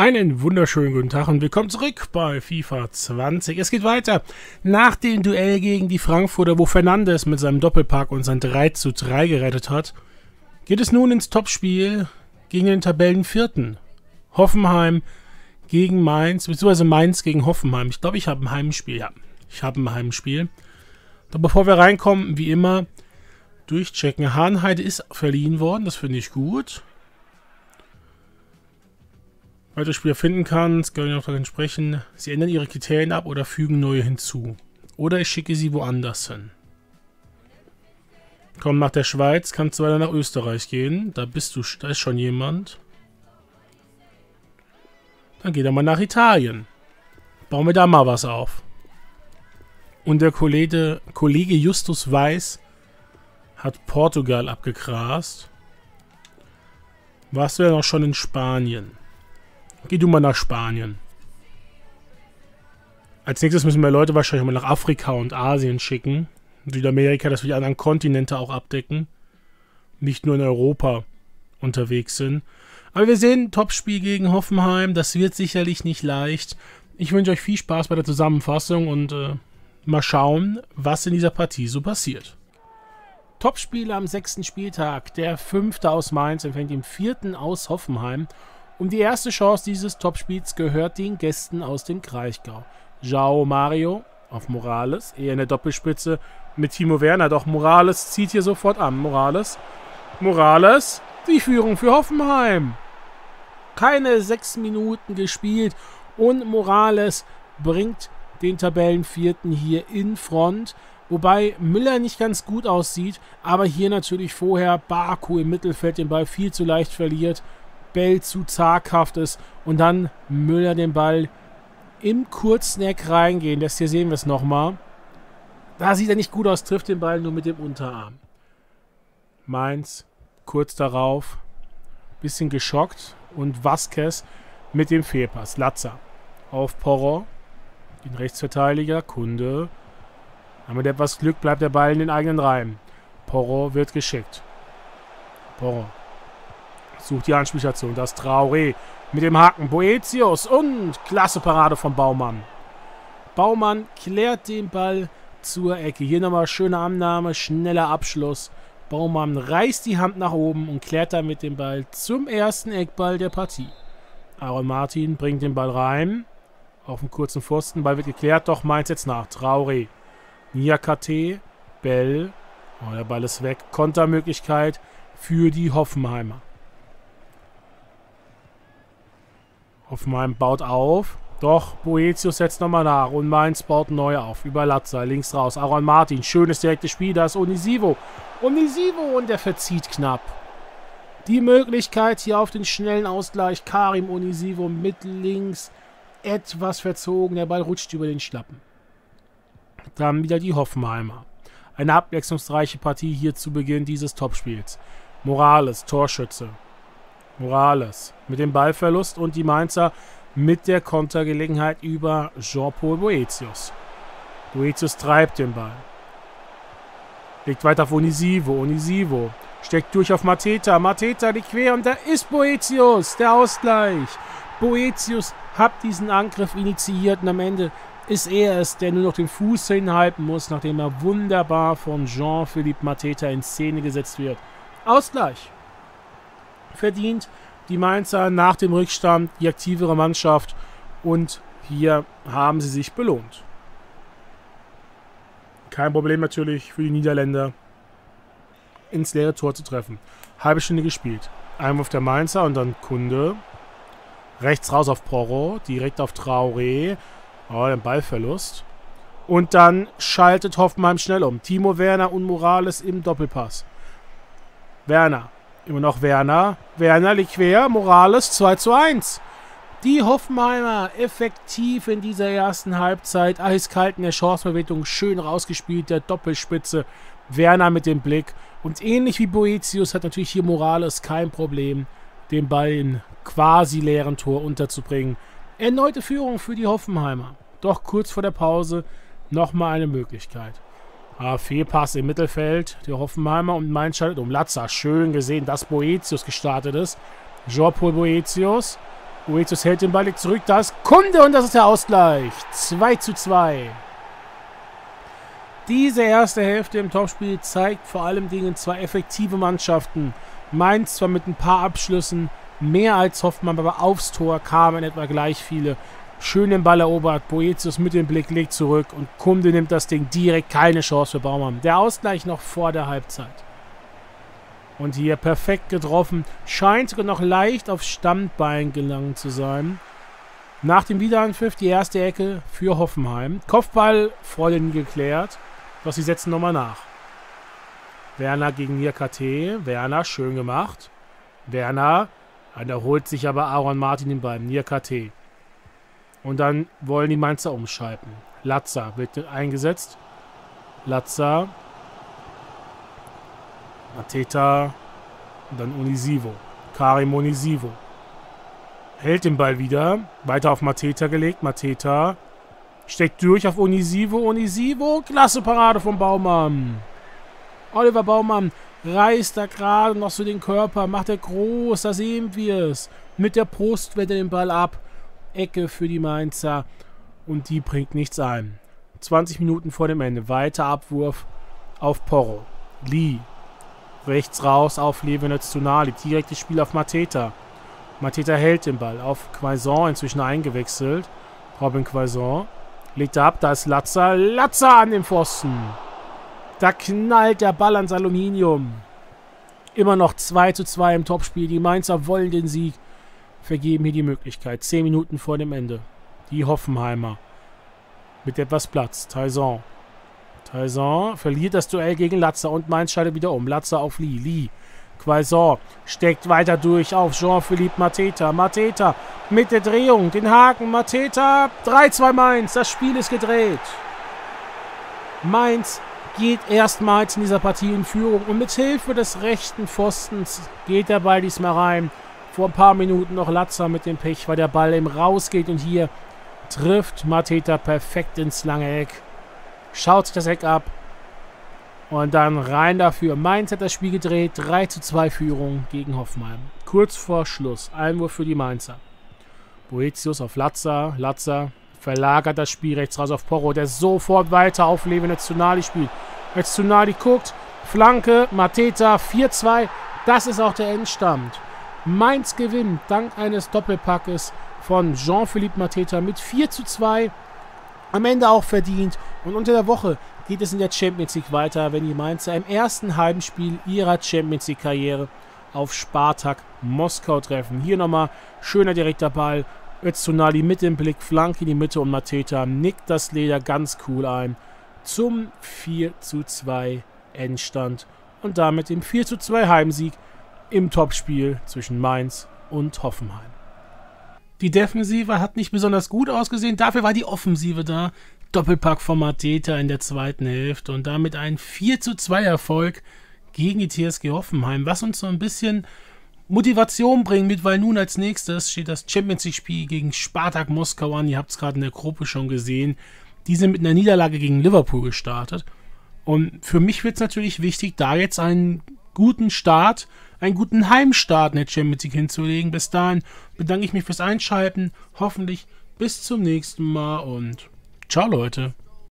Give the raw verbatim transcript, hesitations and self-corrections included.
Einen wunderschönen guten Tag und willkommen zurück bei FIFA zwanzig. Es geht weiter nach dem Duell gegen die Frankfurter, wo Fernandes mit seinem Doppelpack uns ein drei zu drei gerettet hat. Geht es nun ins Topspiel gegen den Tabellenvierten. Hoffenheim gegen Mainz, beziehungsweise Mainz gegen Hoffenheim. Ich glaube, ich habe ein Heimspiel. Ja, ich habe ein Heimspiel. Doch bevor wir reinkommen, wie immer, durchchecken. Hahnheide ist verliehen worden, das finde ich gut. Weitere Spieler finden kann, es können auch darin sprechen. Sie ändern ihre Kriterien ab oder fügen neue hinzu. Oder ich schicke sie woanders hin. Komm, nach der Schweiz kannst du weiter nach Österreich gehen. Da bist du, da ist schon jemand. Dann geht er mal nach Italien. Bauen wir da mal was auf. Und der Kollege, Kollege Justus Weiß hat Portugal abgegrast. Warst du ja noch schon in Spanien? Geh du mal nach Spanien. Als nächstes müssen wir Leute wahrscheinlich mal nach Afrika und Asien schicken. Südamerika, dass wir die anderen Kontinente auch abdecken. Nicht nur in Europa unterwegs sind. Aber wir sehen, Topspiel gegen Hoffenheim. Das wird sicherlich nicht leicht. Ich wünsche euch viel Spaß bei der Zusammenfassung und äh, mal schauen, was in dieser Partie so passiert. Topspiel am sechsten Spieltag. Der fünfte aus Mainz empfängt den vierten aus Hoffenheim. Um die erste Chance dieses Topspiels gehört den Gästen aus dem Kreichgau. João Mario auf Morales, eher in der Doppelspitze mit Timo Werner. Doch Morales zieht hier sofort an. Morales, Morales, die Führung für Hoffenheim. Keine sechs Minuten gespielt und Morales bringt den Tabellenvierten hier in Front. Wobei Müller nicht ganz gut aussieht, aber hier natürlich vorher Baku im Mittelfeld den Ball viel zu leicht verliert. Bell zu zaghaft ist und dann Müller den Ball im kurzen Eck reingehen. Das hier sehen wir es nochmal. Da sieht er nicht gut aus, trifft den Ball nur mit dem Unterarm. Mainz kurz darauf, bisschen geschockt und Vazquez mit dem Fehlpass. Latza auf Porro, den Rechtsverteidiger, Kunde. Aber mit etwas Glück bleibt der Ball in den eigenen Reihen. Porro wird geschickt. Porro sucht die Anspielstation, das Traoré mit dem Haken, Boetius und klasse Parade von Baumann. Baumann klärt den Ball zur Ecke, hier nochmal schöne Annahme, schneller Abschluss. Baumann reißt die Hand nach oben und klärt damit den Ball zum ersten Eckball der Partie. Aaron Martin bringt den Ball rein, auf dem kurzen Pfosten, Ball wird geklärt, doch Mainz jetzt nach, Traoré, Niakate, Bell, oh, der Ball ist weg, Kontermöglichkeit für die Hoffenheimer. Hoffenheim baut auf. Doch, Boetius setzt nochmal nach. Und Mainz baut neu auf. Über Latza, links raus. Aaron Martin, schönes direktes Spiel. Da ist Onisivo. Onisivo und der verzieht knapp. Die Möglichkeit hier auf den schnellen Ausgleich. Karim Onisivo mit links. Etwas verzogen. Der Ball rutscht über den Schlappen. Dann wieder die Hoffenheimer. Eine abwechslungsreiche Partie hier zu Beginn dieses Topspiels. Morales, Torschütze. Morales mit dem Ballverlust und die Mainzer mit der Kontergelegenheit über Jean-Paul Boetius. Boetius treibt den Ball. Legt weiter auf Onisivo. Onisivo steckt durch auf Mateta. Mateta die Quere und da ist Boetius. Der Ausgleich. Boetius hat diesen Angriff initiiert und am Ende ist er es, der nur noch den Fuß hinhalten muss, nachdem er wunderbar von Jean-Philippe Mateta in Szene gesetzt wird. Ausgleich. Verdient die Mainzer nach dem Rückstand die aktivere Mannschaft und hier haben sie sich belohnt. Kein Problem natürlich für die Niederländer ins leere Tor zu treffen. Halbe Stunde gespielt. Einwurf der Mainzer und dann Kunde. Rechts raus auf Porro, direkt auf Traoré. Oh, ein Ballverlust. Und dann schaltet Hoffenheim schnell um. Timo Werner und Morales im Doppelpass. Werner. Immer noch Werner. Werner liegt quer. Morales zwei zu eins. Die Hoffenheimer effektiv in dieser ersten Halbzeit. Eiskalt in der Chanceverwertung. Schön rausgespielt. Der Doppelspitze. Werner mit dem Blick. Und ähnlich wie Boetius hat natürlich hier Morales kein Problem, den Ball in quasi leeren Tor unterzubringen. Erneute Führung für die Hoffenheimer. Doch kurz vor der Pause nochmal eine Möglichkeit. Ah, Fehlpass im Mittelfeld, der Hoffenheimer und Mainz schaltet um. Latza, schön gesehen, dass Boetius gestartet ist. Jean-Paul Boetius, Boetius hält den Ball jetzt zurück. Da ist Kunde und das ist der Ausgleich. zwei zu zwei. Diese erste Hälfte im Topspiel zeigt vor allem Dingen zwei effektive Mannschaften. Mainz zwar mit ein paar Abschlüssen mehr als Hoffmann, aber aufs Tor kamen etwa gleich viele. Schön den Ball erobert, Boetius mit dem Blick legt zurück und Kunde nimmt das Ding direkt. Keine Chance für Baumann. Der Ausgleich noch vor der Halbzeit. Und hier perfekt getroffen. Scheint sogar noch leicht auf Standbein gelangt zu sein. Nach dem Wiederanpfiff die erste Ecke für Hoffenheim. Kopfball vorhin geklärt. Doch sie setzen nochmal nach. Werner gegen Niakate. Werner, schön gemacht. Werner, da holt sich aber Aaron Martin den Ball. Niakate. Und dann wollen die Mainzer umschalten. Latza wird eingesetzt. Latza. Mateta. Und dann Onisivo. Karim Onisivo. Hält den Ball wieder. Weiter auf Mateta gelegt. Mateta steckt durch auf Onisivo. Onisivo. Klasse Parade von Baumann. Oliver Baumann reißt da gerade noch so den Körper. Macht er groß. Da sehen wir es. Mit der Brust wehrt er den Ball ab. Ecke für die Mainzer. Und die bringt nichts ein. zwanzig Minuten vor dem Ende. Weiter Abwurf auf Porro. Lee. Rechts raus auf Levin Öztunalı. Direktes Spiel auf Mateta. Mateta hält den Ball auf Quaison, inzwischen eingewechselt. Robin Quaison legt ab, da ist Latza. Latza an dem Pfosten. Da knallt der Ball ans Aluminium. Immer noch zwei zu zwei im Topspiel. Die Mainzer wollen den Sieg. Vergeben hier die Möglichkeit. zehn Minuten vor dem Ende. Die Hoffenheimer. Mit etwas Platz. Taizan. Taizan verliert das Duell gegen Latza und Mainz schaltet wieder um. Latza auf Lee. Lee. Quaison steckt weiter durch auf Jean-Philippe Mateta. Mateta mit der Drehung, den Haken, Mateta, drei zu zwei Mainz, das Spiel ist gedreht. Mainz geht erstmals in dieser Partie in Führung und mit Hilfe des rechten Pfostens geht der Ball diesmal rein. Vor ein paar Minuten noch Latza mit dem Pech, weil der Ball eben rausgeht und hier trifft Mateta perfekt ins lange Eck. Schaut sich das Eck ab. Und dann rein dafür. Mainz hat das Spiel gedreht. drei zu zwei Führung gegen Hoffenheim. Kurz vor Schluss. Einwurf für die Mainzer. Boetius auf Latza. Latza verlagert das Spiel rechts raus auf Porro, der sofort weiter auf Levin Öztunalı spielt. Öztunalı guckt. Flanke. Mateta. vier zu zwei. Das ist auch der Endstand. Mainz gewinnt dank eines Doppelpackes von Jean-Philippe Mateta mit vier zu zwei. Am Ende auch verdient. Und unter der Woche geht es in der Champions League weiter, wenn die Mainzer im ersten Heimspiel ihrer Champions League Karriere auf Spartak Moskau treffen. Hier nochmal schöner direkter Ball. Özcanli mit dem Blick, Flanke in die Mitte und Mateta nickt das Leder ganz cool ein. Zum vier zu zwei Endstand und damit dem vier zu zwei Heimsieg im Topspiel zwischen Mainz und Hoffenheim. Die Defensive hat nicht besonders gut ausgesehen, dafür war die Offensive da. Doppelpack von Mateta in der zweiten Hälfte und damit ein vier zu zwei Erfolg gegen die T S G Hoffenheim, was uns so ein bisschen Motivation bringt mit, weil nun als nächstes steht das Champions League Spiel gegen Spartak Moskau an. Ihr habt es gerade in der Gruppe schon gesehen. Die sind mit einer Niederlage gegen Liverpool gestartet und für mich wird es natürlich wichtig, da jetzt einen guten Start, einen guten Heimstart in der Champions League hinzulegen. Bis dahin bedanke ich mich fürs Einschalten, hoffentlich bis zum nächsten Mal und ciao Leute.